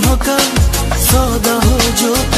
हो का सौदा हो जो।